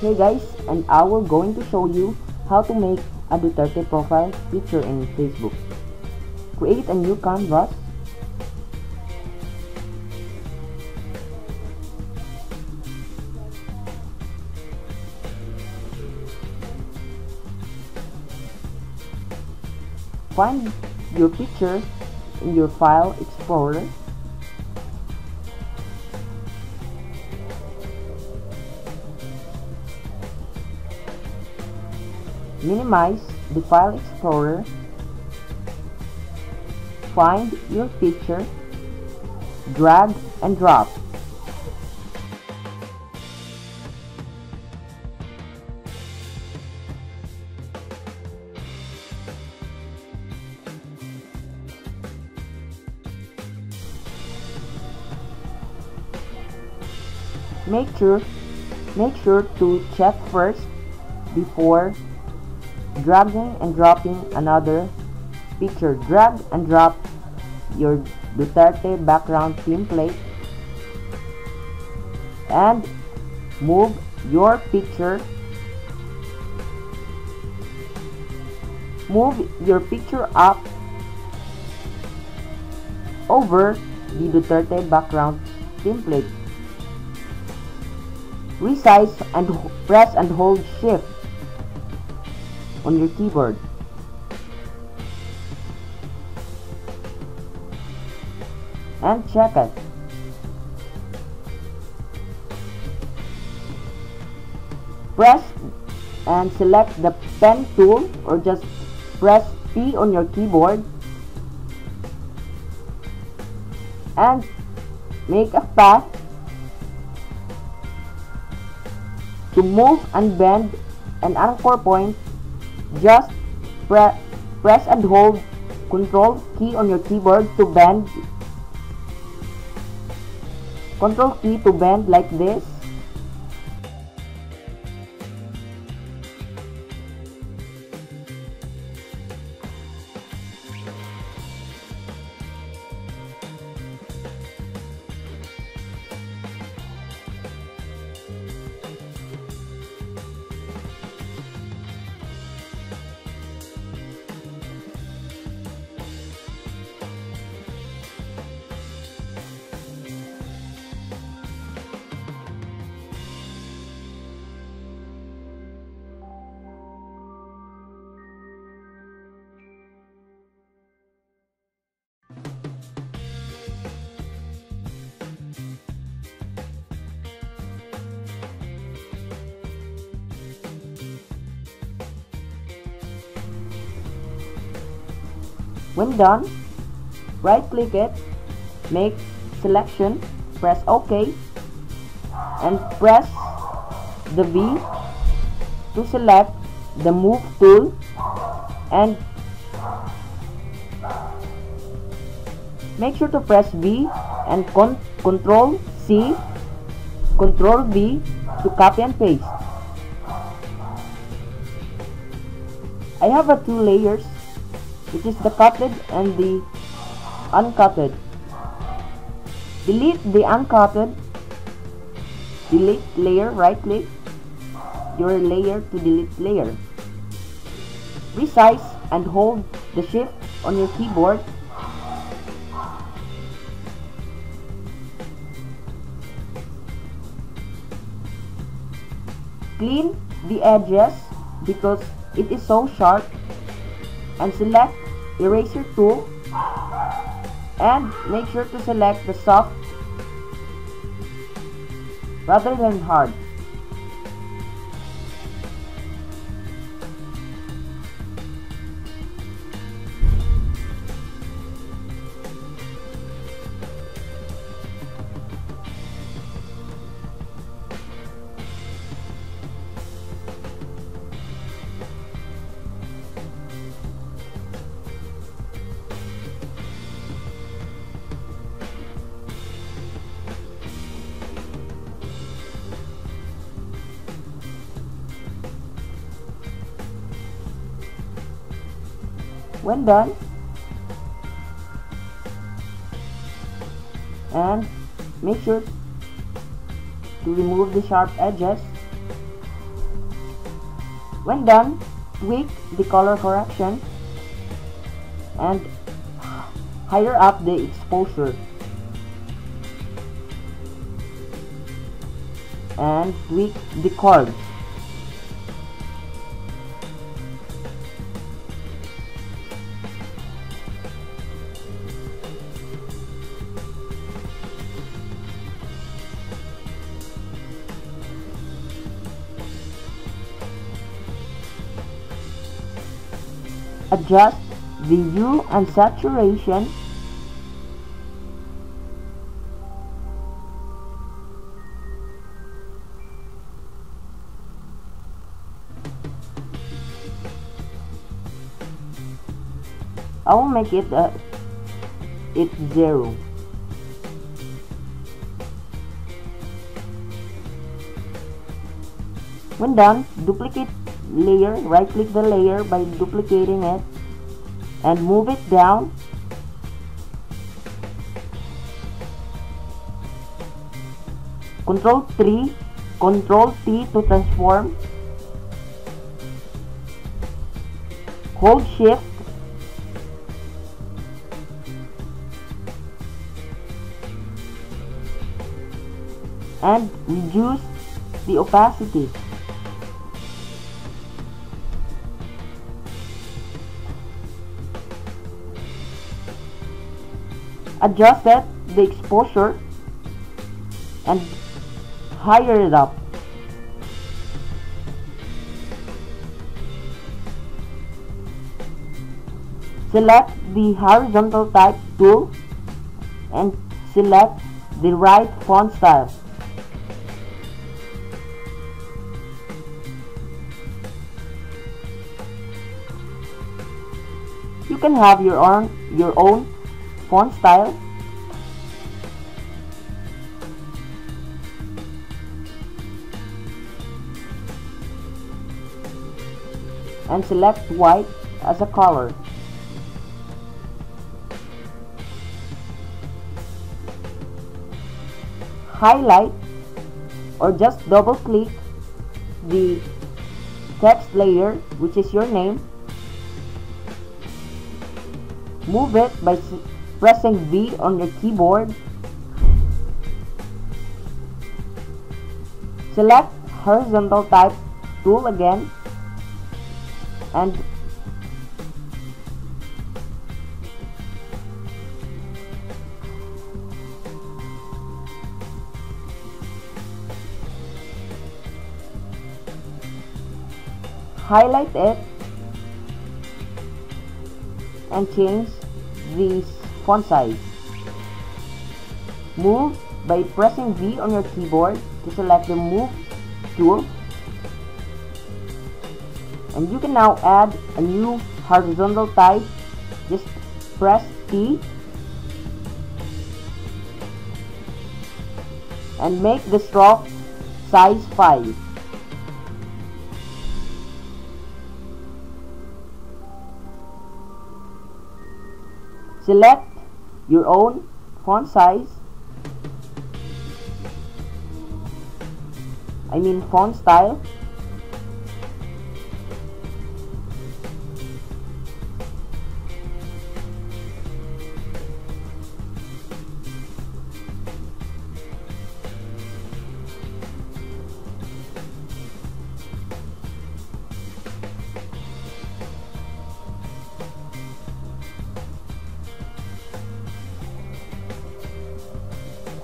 Hey guys, and I will going to show you how to make a Duterte profile picture in Facebook. Create a new canvas. Find your picture in your file explorer. Minimize the file explorer. Find your picture. Drag and drop. Make sure to check first before dragging and dropping another picture. Drag and drop your Duterte background template and move your picture. Move your picture up over the Duterte background template. Resize and press and hold shift on your keyboard. And check it. Press and select the pen tool or just press P on your keyboard. And make a path to move and bend an anchor point. Just press and hold Ctrl key on your keyboard to bend. Ctrl key to bend like this. When done, right click it, make selection, press OK, and press the V to select the move tool and make sure to press V and Ctrl C, Ctrl V to copy and paste. I have two layers. It is the cutted and the uncutted. Delete the uncutted. Delete layer. Right click your layer to delete layer. Resize and hold the shift on your keyboard. Clean the edges because it is so sharp, and select eraser tool and make sure to select the soft rather than hard. When done, and make sure to remove the sharp edges, When done with the color correction and higher up the exposure and tweak the curves. Adjust the hue and saturation . I will make it zero. When done, duplicate layer, right click the layer by duplicating it and move it down . Ctrl 3, Ctrl T to transform, hold shift and reduce the opacity. Adjust the exposure and higher it up. Select the horizontal type tool and select the right font style. You can have your own font style. And select white as a color. Highlight or just double click the text layer, which is your name. Move it by pressing V on your keyboard. Select horizontal type tool again and highlight it and change the font size. Move by pressing V on your keyboard to select the move tool, and you can now add a new horizontal type. Just press T and make the stroke size 5. Select your own font size, font style,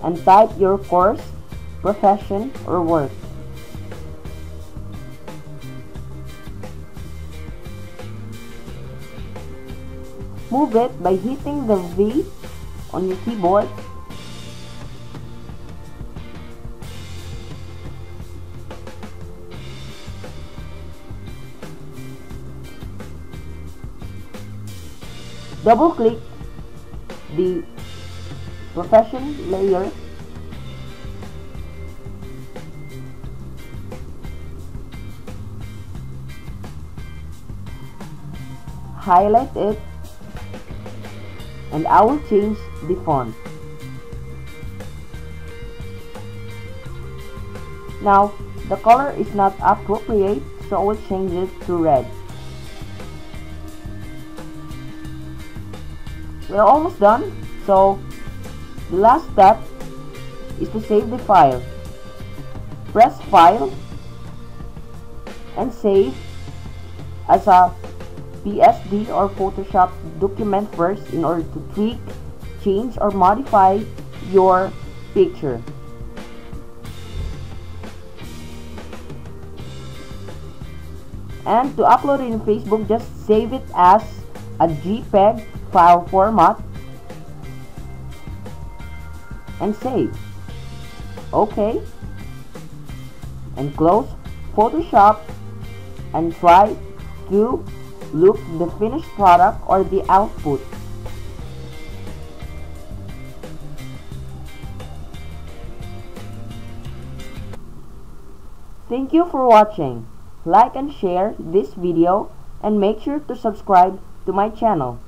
and type your course, profession, or work. Move it by hitting the V on your keyboard. Double click the profession layer . Highlight it and I will change the font . Now the color is not appropriate, always changes to red. We're almost done, so the last step is to save the file. Press File and Save as a PSD or Photoshop document first in order to tweak, change, or modify your picture. And to upload it in Facebook, just save it as a JPEG file format and save. OK, and close Photoshop and try to look the finished product or the output. Thank you for watching. Like and share this video and make sure to subscribe to my channel.